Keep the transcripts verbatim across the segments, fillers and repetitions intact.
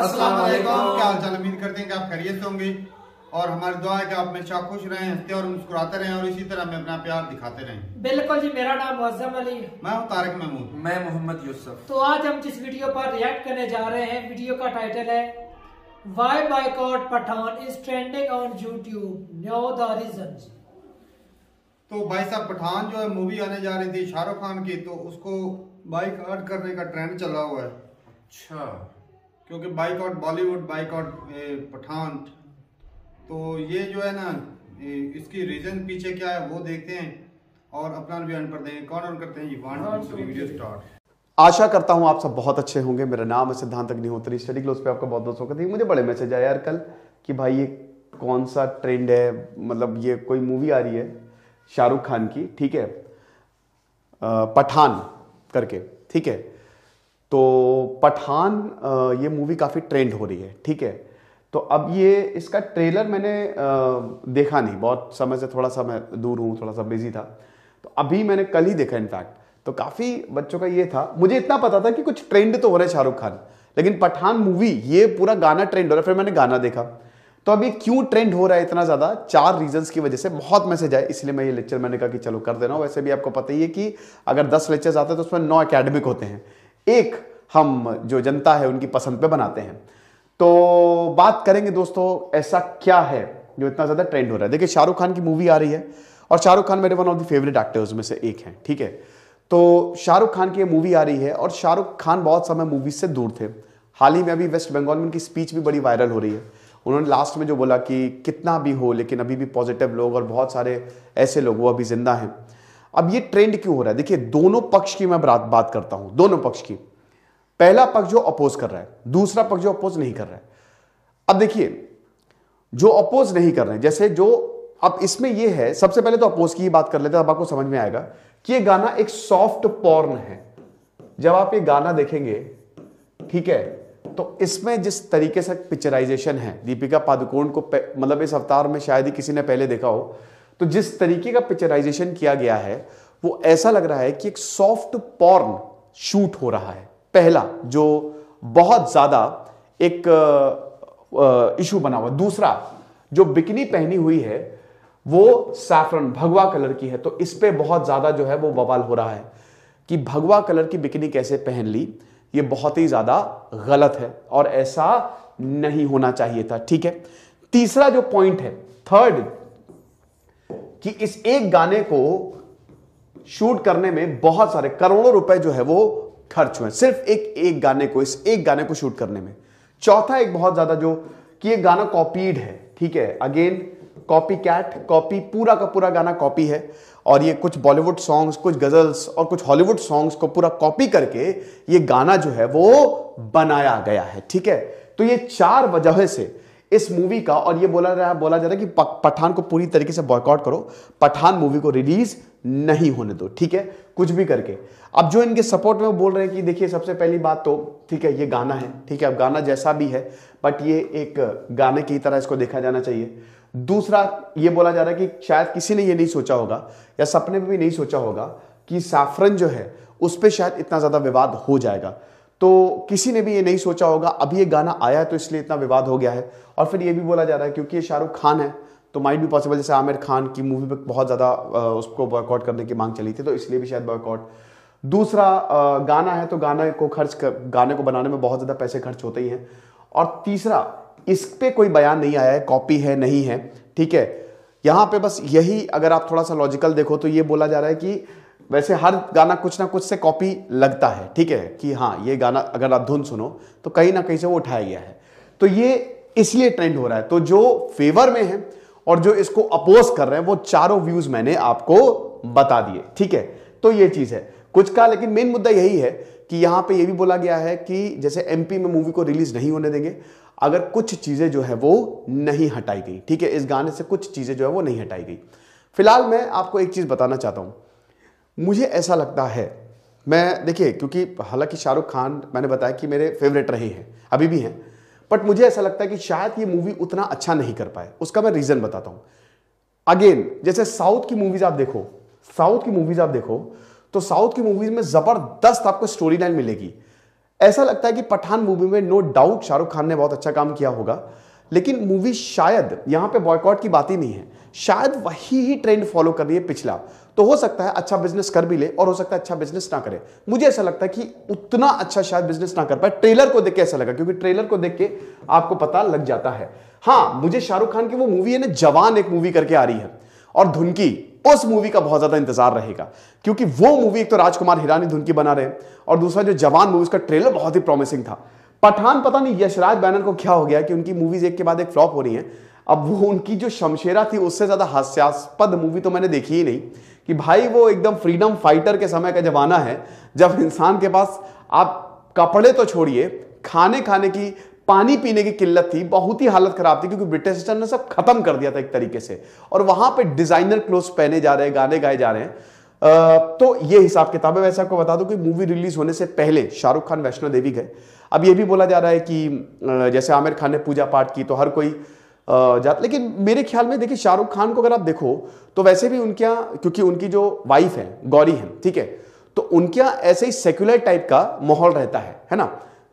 अस्सलाम वालेकुम, क्या हाल चाल। उम्मीद करते हैं कि आप खैरियत से होंगे और हमारी दुआ है कि आप हमेशा खुश रहें, हंसते और मुस्कुराते रहें और इसी तरह हमें अपना प्यार दिखाते रहें। बिल्कुल जी, मेरा नाम मुअज्जम अली है। मैं हूँ तारिक महमूद। मैं मोहम्मद यूसुफ। तो आज हम जिस वीडियो पर रिएक्ट करने जा रहे हैं, वीडियो का टाइटल है why boycott Pathaan is trending on YouTube, know the reasons. तो भाई साहब, पठान जो है मूवी आने जा रही थी शाहरुख खान की, तो उसको बाइकआउट करने का ट्रेंड चला हुआ है। अच्छा, क्योंकि बाइकआउट बॉलीवुड, बाइकआउट पठान। तो ये जो है ना, इसकी रीजन पीछे क्या है वो देखते हैं और अपना बयान पर देंगे। कौन ऑन करते हैं ये वन टू वीडियो स्टार्ट। आशा करता हूँ आप सब बहुत अच्छे होंगे। मेरा नाम है सिद्धांत अग्निहोत्री। स्टडी क्लोज पे आपका बहुत बहुत स्वागत है। मुझे बड़े मैसेज आया यार कल कि भाई ये कौन सा ट्रेंड है, मतलब ये कोई मूवी आ रही है शाहरुख खान की, ठीक है, पठान करके, ठीक है। तो पठान ये मूवी काफ़ी ट्रेंड हो रही है, ठीक है। तो अब ये इसका ट्रेलर मैंने देखा नहीं, बहुत समय से थोड़ा सा मैं दूर हूँ, थोड़ा सा बिजी था, तो अभी मैंने कल ही देखा इनफैक्ट। तो काफ़ी बच्चों का ये था, मुझे इतना पता था कि कुछ ट्रेंड तो हो रहा है शाहरुख खान, लेकिन पठान मूवी ये पूरा गाना ट्रेंड हो रहा है। फिर मैंने गाना देखा। तो अब ये क्यों ट्रेंड हो रहा है इतना ज़्यादा, चार रीजंस की वजह से। बहुत मैसेज आए इसलिए मैं ये लेक्चर मैंने कहा कि चलो कर देना। वैसे भी आपको पता ही है कि अगर दस लेक्चर्स आते हैं तो उसमें नौ एकेडमिक होते हैं, एक हम जो जनता है उनकी पसंद पे बनाते हैं। तो बात करेंगे दोस्तों, ऐसा क्या है जो इतना ज़्यादा ट्रेंड हो रहा है। देखिए, शाहरुख खान की मूवी आ रही है और शाहरुख खान मेरे one of the favourite actors में से एक हैं, ठीक है। तो शाहरुख खान की मूवी आ रही है और शाहरुख खान बहुत समय मूवीज से दूर थे। हाल ही में अभी वेस्ट बंगाल में उनकी स्पीच भी बड़ी वायरल हो रही है। उन्होंने लास्ट में जो बोला कि कितना भी हो लेकिन अभी भी पॉजिटिव लोग और बहुत सारे ऐसे लोग वो अभी जिंदा हैं। अब ये ट्रेंड क्यों हो रहा है, देखिए दोनों पक्ष की मैं बात करता हूं, दोनों पक्ष की। पहला पक्ष जो अपोज कर रहा है, दूसरा पक्ष जो अपोज नहीं कर रहा है। अब देखिए, जो अपोज नहीं कर रहे हैं, जैसे जो अब इसमें यह है, सबसे पहले तो अपोज की ही बात कर लेते हैं, अब आपको समझ में आएगा कि ये गाना एक सॉफ्ट पॉर्न है। जब आप ये गाना देखेंगे, ठीक है, तो इसमें जिस तरीके से पिक्चराइजेशन है, दीपिका पादुकोण को मतलब इस अवतार में शायद ही किसी ने पहले देखा हो, तो जिस तरीके का पिक्चराइजेशन किया गया है वो ऐसा लग रहा है कि एक सॉफ्ट पॉर्न शूट हो रहा है। पहला जो बहुत ज्यादा एक इशू बना हुआ। दूसरा, जो बिकिनी पहनी हुई है वो सैफरन भगवा कलर की है, तो इस पे बहुत ज्यादा जो है वो बवाल हो रहा है कि भगवा कलर की बिकिनी कैसे पहन ली, ये बहुत ही ज्यादा गलत है और ऐसा नहीं होना चाहिए था, ठीक है। तीसरा जो पॉइंट है, थर्ड, कि इस एक गाने को शूट करने में बहुत सारे करोड़ों रुपए जो है वो खर्च हुए, सिर्फ एक एक गाने को, इस एक गाने को शूट करने में। चौथा, एक बहुत ज्यादा जो कि ये गाना कॉपीड है, ठीक है, अगेन कॉपी कैट, कॉपी, पूरा का पूरा गाना कॉपी है और ये कुछ बॉलीवुड सॉन्ग्स, कुछ गजल्स और कुछ हॉलीवुड सॉन्ग्स को पूरा कॉपी करके ये गाना जो है वो बनाया गया है, ठीक है। तो ये चार वजह से इस मूवी का, और ये बोला जा रहा है, बोला जा रहा है कि पठान को पूरी तरीके से बॉयकॉट करो, पठान मूवी को रिलीज नहीं होने दो, ठीक है, कुछ भी करके। अब जो इनके सपोर्ट में बोल रहे हैं कि देखिए, सबसे पहली बात तो ठीक है ये गाना है, ठीक है, अब गाना जैसा भी है बट ये एक गाने की तरह इसको देखा जाना चाहिए। दूसरा, ये बोला जा रहा है कि शायद किसी ने ये नहीं सोचा होगा या सपने में भी नहीं सोचा होगा कि सैफरन जो है उस पर शायद इतना ज़्यादा विवाद हो जाएगा, तो किसी ने भी ये नहीं सोचा होगा। अभी ये गाना आया है तो इसलिए इतना विवाद हो गया है। और फिर ये भी बोला जा रहा है क्योंकि ये शाहरुख खान है तो माइट भी पॉसिबल, जैसे आमिर खान की मूवी पे बहुत ज़्यादा उसको बॉयकॉट करने की मांग चली थी तो इसलिए भी शायद बॉयकॉट। दूसरा, गाना है तो गाना को खर्च कर, गाने को बनाने में बहुत ज़्यादा पैसे खर्च होते ही हैं। और तीसरा, इस पर कोई बयान नहीं आया है कॉपी है नहीं है, ठीक है। यहाँ पर बस यही, अगर आप थोड़ा सा लॉजिकल देखो तो ये बोला जा रहा है कि वैसे हर गाना कुछ ना कुछ से कॉपी लगता है, ठीक है, कि हाँ ये गाना अगर आप धुन सुनो तो कहीं ना कहीं से वो उठाया गया है, तो ये इसलिए ट्रेंड हो रहा है। तो जो फेवर में है और जो इसको अपोज कर रहे हैं वो चारों व्यूज मैंने आपको बता दिए, ठीक है। तो ये चीज़ है कुछ का, लेकिन मेन मुद्दा यही है कि यहाँ पे ये भी बोला गया है कि जैसे एमपी में मूवी को रिलीज नहीं होने देंगे अगर कुछ चीज़ें जो है वो नहीं हटाई गई, ठीक है, इस गाने से कुछ चीज़ें जो है वो नहीं हटाई गई। फिलहाल मैं आपको एक चीज़ बताना चाहता हूँ, मुझे ऐसा लगता है, मैं देखिए, क्योंकि हालांकि शाहरुख खान मैंने बताया कि मेरे फेवरेट रहे हैं, अभी भी हैं, बट मुझे ऐसा लगता है कि शायद ये मूवी उतना अच्छा नहीं कर पाए। उसका मैं रीज़न बताता हूँ। अगेन, जैसे साउथ की मूवीज़ आप देखो, साउथ की मूवीज़ आप देखो तो साउथ की मूवीज़ में ज़बरदस्त आपको स्टोरी लाइन मिलेगी, ऐसा लगता है कि पठान मूवी में नो डाउट शाहरुख खान ने बहुत अच्छा काम किया होगा, लेकिन मूवी शायद, यहाँ पे बॉयकॉट की बात ही नहीं है, शायद वही ही ट्रेंड फॉलो कर रही है पिछला, तो हो सकता है अच्छा बिजनेस कर भी ले और हो सकता है अच्छा बिजनेस ना करे। मुझे ऐसा लगता है कि उतना अच्छा शायद बिजनेस ना कर पाए, ट्रेलर को देख के ऐसा लगा, क्योंकि ट्रेलर को देख के आपको पता लग जाता है। हाँ, मुझे शाहरुख खान की वो मूवी है ना जवान, एक मूवी करके आ रही है, और धुन की, उस मूवी का बहुत ज्यादा इंतजार रहेगा, क्योंकि वो मूवी एक तो राजकुमार हिरानी धुन की बना रहे हैं, और दूसरा जो जवान मूवी उसका ट्रेलर बहुत ही प्रॉमिसिंग था। पठान, पता नहीं यशराज बैनर को क्या हो गया कि उनकी मूवीज एक के बाद एक फ्लॉप हो रही हैं। अब वो उनकी जो शमशेरा थी उससे ज्यादा हास्यास्पद मूवी तो मैंने देखी ही नहीं, कि भाई वो एकदम फ्रीडम फाइटर के समय का जमाना है, जब इंसान के पास आप कपड़े तो छोड़िए, खाने खाने की, पानी पीने की किल्लत थी, बहुत ही हालत खराब थी, क्योंकि ब्रिटिश सिस्टम ने सब खत्म कर दिया था एक तरीके से, और वहां पे डिजाइनर क्लोथ्स पहने जा रहे हैं, गाने गाए जा रहे हैं। आ, तो ये हिसाब किताब है। वैसे आपको बता दूं कि मूवी रिलीज होने से पहले शाहरुख खान वैष्णो देवी गए। अब ये भी बोला जा रहा है कि जैसे आमिर खान ने पूजा पाठ की तो हर कोई जाता, लेकिन मेरे ख्याल में देखिए शाहरुख खान को अगर आप देखो तो वैसे भी उनके यहाँ, क्योंकि उनकी जो वाइफ है गौरी है, ठीक है, तो उनके यहाँ ऐसे ही सेक्युलर टाइप का माहौल रहता है, है ना,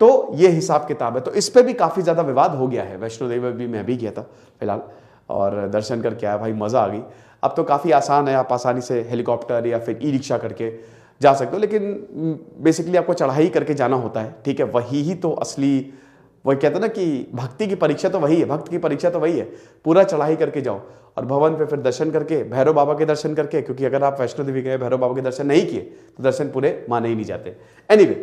तो ये हिसाब किताब है। तो इस पर भी काफी ज्यादा विवाद हो गया है। वैष्णो देवी भी मैं भी गया था फिलहाल, और दर्शन करके आया, भाई मजा आ गई। अब तो काफी आसान है, आप आसानी से हेलीकॉप्टर या फिर ई रिक्शा करके जा सकते हो, लेकिन बेसिकली आपको चढ़ाई करके जाना होता है, ठीक है, वही ही तो असली, वही कहते हैं ना कि भक्ति की परीक्षा तो वही है, भक्त की परीक्षा तो वही है, पूरा चढ़ाई करके जाओ, और भवन पे फिर दर्शन करके, भैरव बाबा के दर्शन करके, क्योंकि अगर आप वैष्णो देवी गए भैरव बाबा के दर्शन नहीं किए तो दर्शन पूरे माने ही नहीं जाते। एनीवे,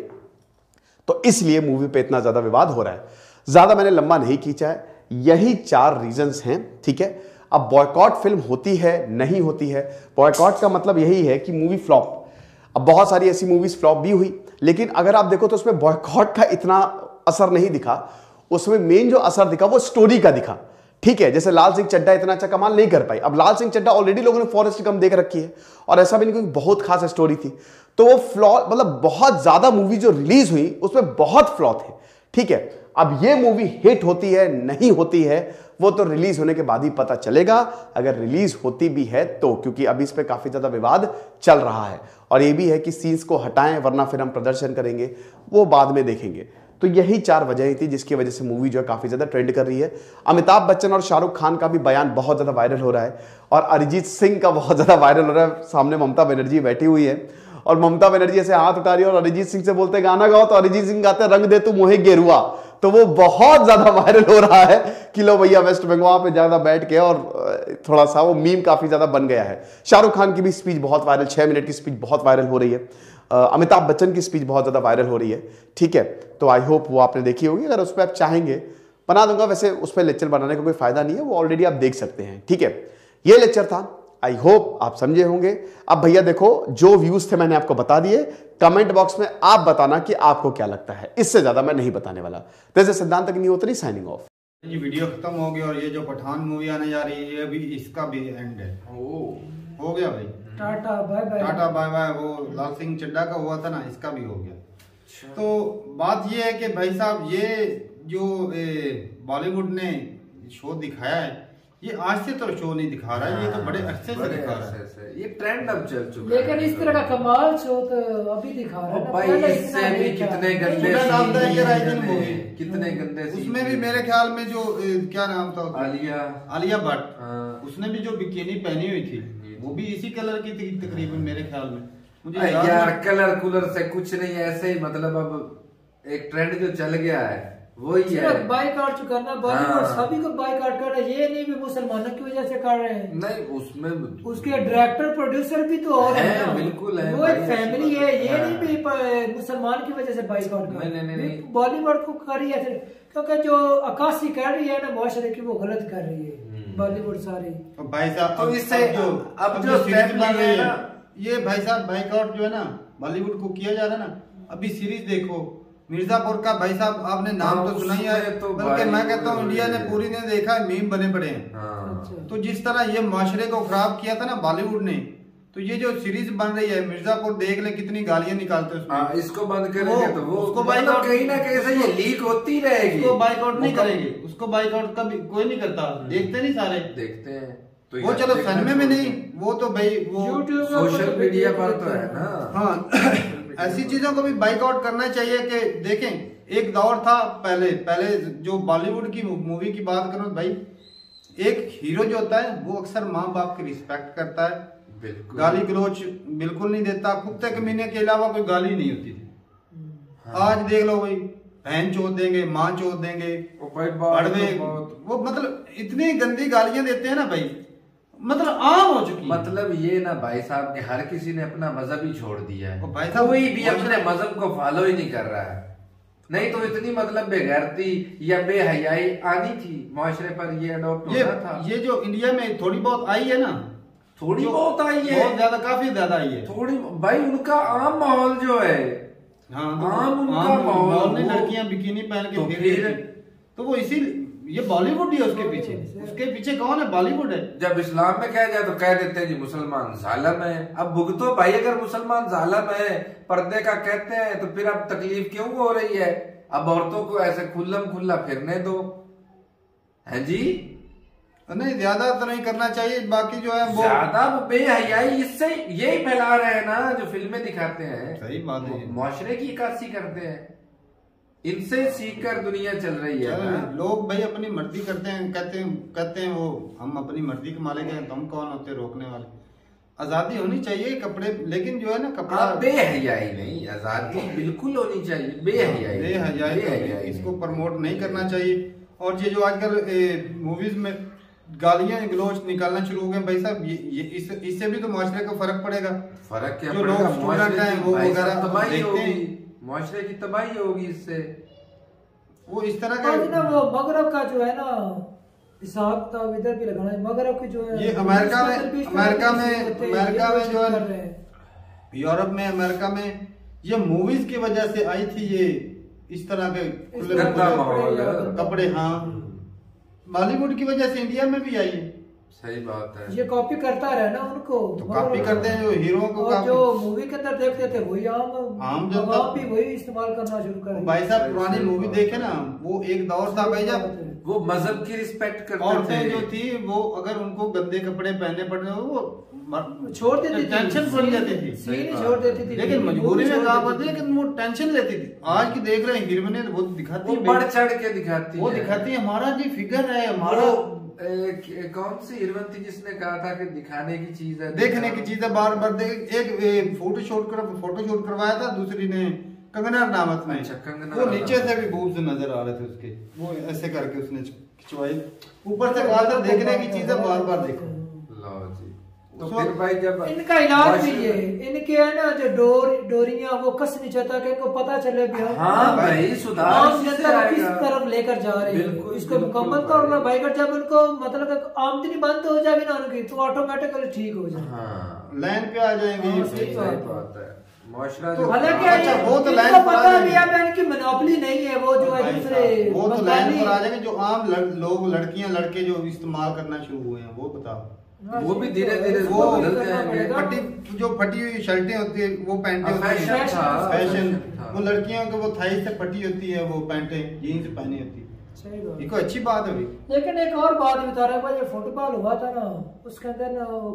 तो इसलिए मूवी पे इतना ज्यादा विवाद हो रहा है। ज्यादा मैंने लंबा नहीं खींचा है, यही चार रीजंस हैं, ठीक है। अब बॉयकॉट फिल्म होती है नहीं होती है, बॉयकॉट का मतलब यही है कि मूवी फ्लॉप। अब बहुत सारी ऐसी मूवीज फ्लॉप भी हुई, लेकिन अगर आप देखो तो उसमें बॉयकॉट का इतना असर नहीं दिखा, उसमें मेन जो असर दिखा वो स्टोरी का दिखा, ठीक है। जैसे लाल सिंह चड्ढा इतना अच्छा कमाल नहीं कर पाई। अब लाल सिंह चड्ढा ऑलरेडी लोगों ने फॉरेस्ट गम देख रखी है, और ऐसा भी नहीं कोई बहुत खास स्टोरी थी, तो वो फ्लॉ, मतलब बहुत ज्यादा मूवी जो रिलीज हुई उसमें बहुत फ्लॉ थे, ठीक है। अब ये मूवी हिट होती है नहीं होती है वो तो रिलीज होने के बाद ही पता चलेगा, अगर रिलीज होती भी है तो, क्योंकि अभी इस पे काफी ज्यादा विवाद चल रहा है, और ये भी है कि सीन्स को हटाएं वरना फिर हम प्रदर्शन करेंगे, वो बाद में देखेंगे। तो यही चार वजह थी जिसकी वजह से मूवी जो है काफी ज्यादा ट्रेंड कर रही है। अमिताभ बच्चन और शाहरुख खान का भी बयान बहुत ज्यादा वायरल हो रहा है, और अरिजीत सिंह का बहुत ज्यादा वायरल हो रहा है। सामने ममता बनर्जी बैठी हुई है, और ममता बनर्जी ऐसे हाथ उठा रही है और अरिजीत सिंह से बोलते गाना गाओ, तो अरिजीत सिंह गाते रंग दे तू मोहे गेरुआ, तो वो बहुत ज्यादा वायरल हो रहा है कि लो भैया वेस्ट बंगाल पे ज्यादा बैठ के, और थोड़ा सा वो मीम काफी ज्यादा बन गया है। शाहरुख खान की भी स्पीच बहुत वायरल, छह मिनट की स्पीच बहुत वायरल हो रही है। अमिताभ बच्चन की स्पीच बहुत ज्यादा वायरल हो रही है, ठीक है। तो आई होप वो आपने देखी होगी, अगर उस पर आप चाहेंगे बना दूंगा, वैसे उस पर लेक्चर बनाने का कोई फायदा नहीं है, वो ऑलरेडी आप देख सकते हैं, ठीक है। ये लेक्चर था, आई होप आप समझे होंगे। अब भैया देखो, जो व्यूज थे मैंने आपको बता दिए, कमेंट बॉक्स में आप बताना कि आपको क्या लगता है, इससे ज्यादा मैं नहीं बताने वाला। जैसे सिद्धांत अग्निहोत्री साइनिंग ऑफ। ये वीडियो खत्म हो गई, और ये जो पठान मूवी आने जा रही है अभी, इसका भी एंड है। ओ, हो गया भाई, tata bye bye. Tata bye bye. वो लाल सिंह चड्ढा का हुआ था ना, इसका भी हो गया। तो बात ये है कि भाई साहब, ये जो बॉलीवुड ने शो दिखाया है, ये आज से तो शो नहीं दिखा रहा है, ये तो बड़े अच्छे से दिखा रहा है, ये ट्रेंड अब चल चुका है। लेकिन इस तरह का कमाल शो तो अभी दिखा रहा है भाई, इससे भी कितने गंदे मूवी, कितने गंदे। उसमें भी मेरे ख्याल में जो क्या नाम था, आलिया आलिया भट्ट, उसने भी जो बिकिनी पहनी हुई थी, वो भी इसी कलर की थी तकरीबन मेरे ख्याल में। मुझे यार कलर कूलर से कुछ नहीं, ऐसे ही, मतलब अब एक ट्रेंड जो चल गया है वही है। बायकॉट करना, बॉलीवुड सभी को बायकॉट कर रहे हैं, ये नहीं भी मुसलमानों की वजह से कर रहे हैं। नहीं, उसमें उसके डायरेक्टर प्रोड्यूसर भी तो और है, है बिल्कुल है, वो एक फैमिली है, ये है। नहीं भी मुसलमान की वजह से बायकॉट कर, बॉलीवुड को कर रही है, क्योंकि जो अक्कासी कर रही है ना मुआशरे की, वो गलत कर रही है बॉलीवुड सारी। भाई साहब इससे अब जो स्टैंड बन रहे हैं ना, ये भाई साहब बायकॉट जो है ना बॉलीवुड को किया जा रहा है ना, अभी सीरीज देखो मिर्जापुर का, भाई साहब आपने नाम तो सुना ही है, तो बल्कि मैं कहता हूँ इंडिया ने पूरी ने देखा है, मीम बने पड़े हैं। तो जिस तरह ये माशरे को खराब किया था ना बॉलीवुड ने, तो ये जो सीरीज बन रही है मिर्जापुर, देख ले कितनी गालियां निकालते हैं उसमें, इसको बंद करेंगे तो वो उसको बाइकआउट, कहीं ना कहीं से ये लीक होती रहेगी, उसको बाइकआउट नहीं करेंगे, उसको बाइकआउट का कोई नहीं करता, देखते नहीं सारे, देखते हैं तो वो चलो सिनेमा में नहीं, वो तो भाई वो सोशल मीडिया पर तो है ना। हाँ ऐसी चीजों को भी बाइकआउट करना चाहिए कि देखें एक दौर था पहले पहले जो बॉलीवुड की मूवी की बात करूं भाई, एक हीरो जो होता है वो अक्सर माँ बाप की रिस्पेक्ट करता है, बिल्कुल गाली गलोच बिल्कुल नहीं देता, कुत्ते कमीने के अलावा कोई गाली नहीं होती थी। हाँ। आज देख लो भाई बहन चोद देंगे, माँ चोद देंगे, वो मतलब इतनी गंदी गालियां देते हैं ना भाई, मतलब आम हो चुकी है। मतलब ये ना भाई साहब के हर किसी ने अपना मजहब ही छोड़ दिया है, भाई साहब कोई भी अपने मजहब को फॉलो ही नहीं कर रहा है, नहीं तो इतनी मतलब बेगैरती या बेहयाई आनी थी माशरे पर, ये अडॉप्ट होना था। ये जो इंडिया में थोड़ी बहुत आई है ना, थोड़ी बहुत आई है, बहुत ज्यादा काफी ज्यादा आई है थोड़ी भाई, उनका आम माहौल जो है, हाँ, आम उनका माहौल, लड़कियां बिकिनी पहन के फिर तो वो इसी ये बॉलीवुड ही है उसके पीछे, उसके पीछे कौन है? बॉलीवुड है। जब इस्लाम में कहा जाए तो कह देते हैं जी मुसलमान जालिम है, अब भुगतो भाई, अगर मुसलमान जालिम है पर्दे का कहते हैं तो फिर अब तकलीफ क्यों हो रही है? अब औरतों को ऐसे खुल्लम खुल्ला फिरने दो, है जी नहीं ज्यादा तो नहीं करना चाहिए, बाकी जो है वो ज्यादा बेहयाई इससे यही फैला रहे हैं ना जो फिल्में दिखाते हैं, सही बात है, मुआशरे की इक्कासी करते हैं, इनसे सीखकर दुनिया चल रही है ना? लोग भाई अपनी मर्जी करते हैं, कहते हैं कहते हैं वो हम अपनी मर्जी कमा लेंगे, हम कौन होते रोकने वाले? आजादी होनी चाहिए कपड़े, लेकिन जो है ना कपड़ा बेहयाई नहीं, आजादी बिल्कुल होनी चाहिए, बेहयाई बेहयाई बेहयाई इसको प्रमोट नहीं करना चाहिए। और ये जो आजकल मूवीज में गालियां गलोच निकालना शुरू हो गए भाई साहब, ये इससे भी तो मुआशरे को फर्क पड़ेगा, फर्क क्या पड़ेगा, मुआशरे की तबाही होगी इससे। वो इस तरह का ना वो मगरब का जो है ना हिसाब तो इधर भी लगाना है, मगरब की जो है ये अमेरिका में अमेरिका में अमेरिका में जो है यूरोप में अमेरिका में ये मूवीज की वजह से आई थी, ये इस तरह के कपड़े, हाँ बॉलीवुड की वजह से इंडिया में भी आई है, सही बात है, ये कॉपी करता रहा ना उनको, तो कॉपी करते हैं जो हीरो को, और जो मूवी के अंदर देखते थे वही आम आम जनता भी वही इस्तेमाल करना शुरू कर। भाई साहब पुरानी मूवी देखे ना, वो एक दौर था भाई जब वो मजहब की रिस्पेक्ट करते थे, औरतें जो थी वो अगर उनको गंदे कपड़े पहनने पड़े वो छोड़ देती थी, टेंशन पड़ जाती थी, छोड़ देती थी, लेकिन मजबूरी में काम करती है, लेकिन वो टेंशन लेती थी। आज की देख रहे हैं हीरोइनें वो दिखाती है, बढ़ चढ़ के दिखाती है, वो दिखाती है हमारा जी फिगर है, हमारा ए, कौन सी हिरवन थी जिसने कहा था कि दिखाने की चीज है, देखने की चीज है, बार बार देख, एक फोटो शूट कर फोटो शूट करवाया था दूसरी ने कंगना नामत में, अच्छा कंगना, वो नीचे से भी बूब्स नजर आ रहे थे उसके, वो ऐसे करके उसने खिंचवाई, ऊपर से कहा था देखने की चीज है बार बार देखो। लो जी, तो फिर भाई जब इनका इलाज भी ये इनके है ना जो डोर डोरियां वो कसनी चाहता कि इनको पता चले भी हाँ भाई सुधार किस तरफ लेकर जा रहे हैं, इसको मुकम्मल तौर पर भाई जब उनको मतलब आमदनी बंद हो जाएगी ना उनकी तो ऑटोमेटिकली ठीक हो जाएगी, हाँ लाइन पे आ जाएंगे। तो हालांकि अच्छा वो तो लाइन पर आ जाएंगे, इनकी मोनोपोली नहीं है, वो जो है दूसरे वो तो लाइन पर आ जाएंगे, जो आम लोग लड़कियां लड़के जो इस्तेमाल करना शुरू हुए हैं वो बताओ, वो भी धीरे धीरे वो बदलते जाएंगे, फटी जो फटी हुई शर्टें होती है वो पैंटे फैशन, वो लड़कियों के वो थाई से फटी होती है वो पैंटे जीन्स पहनी होती है, ये कोई अच्छी बात है। लेकिन एक और बात बता रहा है भाई, फुटबॉल हुआ था ना उसके अंदर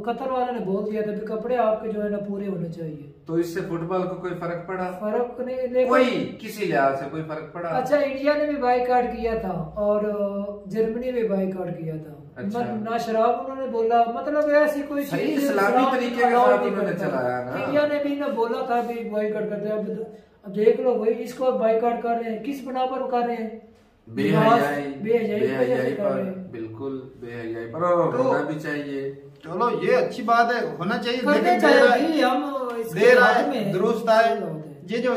कतर वाले ने बोल दिया था कपड़े आपके जो है ना पूरे होने चाहिए, तो इससे फुटबॉल को कोई फर्क पड़ा? फर्क नहीं, कोई किसी लिहाज से कोई फर्क पड़ा। अच्छा इंडिया ने भी बायकॉट किया था और जर्मनी ने बायकॉट किया था, अच्छा। ना शराब उन्होंने बोला, मतलब ऐसी कोई इस्लामी तरीके का उन्होंने चलाया ना, इंडिया ने भी ना बोला था बायकॉट करते, अब देख लो भाई इसको बायकॉट कर रहे हैं, किस बना पर कर रहे हैं? बेहयाई बेहयाई पर, बिल्कुल बेहयाई पर होना भी चाहिए। चलो ये अच्छी बात है, होना चाहिए, लेकिन देर आए दुरुस्त आए, ये जो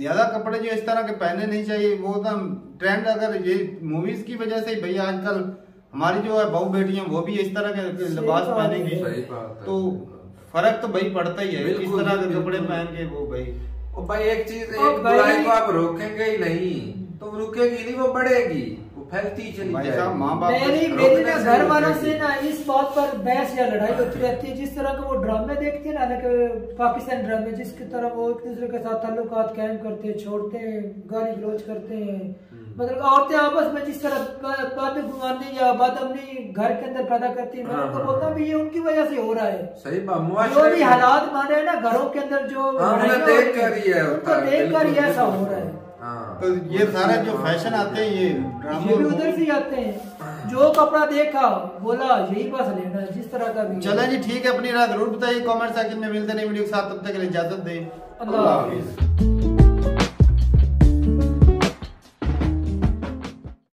ज्यादा कपड़े जो इस तरह के पहने नहीं चाहिए, वो तो ट्रेंड अगर ये मूवीज की वजह से भाई आजकल हमारी जो है बहू बेटियां वो भी इस तरह के लिबास पहनेंगी, तो फर्क तो भाई पड़ता ही है किस तरह के कपड़े पहन के वो भाई भाई एक चीज को आप रोकेंगे ही नहीं तो रुकेगी नहीं, वो बढ़ेगी, वो फैलती चली जाएगी। माँ बाप मेरी मेरी ना घर वालों से ना इस बात पर बहस या लड़ाई होती रहती है, जिस तरह के वो ड्रामे देखते हैं ना कि पाकिस्तान ड्रामे जिसकी तरह वो एक दूसरे के साथ ताल्लुकात कायम करते हैं, छोड़ते हैं, गाली गलौज करते हैं, मतलब औरतें आपस में जिस तरह बातें घुमाती या बात अपने घर के अंदर पैदा करती है, मैं तो बोलता भी ये उनकी वजह से हो रहा है। सही बात, जो भी हालात माने ना घरों के अंदर जो देख कर ही ऐसा हो रहा है। तो ये सारा जो फैशन आते हैं ये ये भी उधर से आते हैं। जो कपड़ा देखा बोला यही बस लेना, जिस तरह का भी। चलो जी ठीक है, अपनी राय जरूर बताइए कमेंट सेक्शन में। मिलते नहीं वीडियो के साथ, तब तक के लिए इजाजत दें, अल्लाह हाफिज।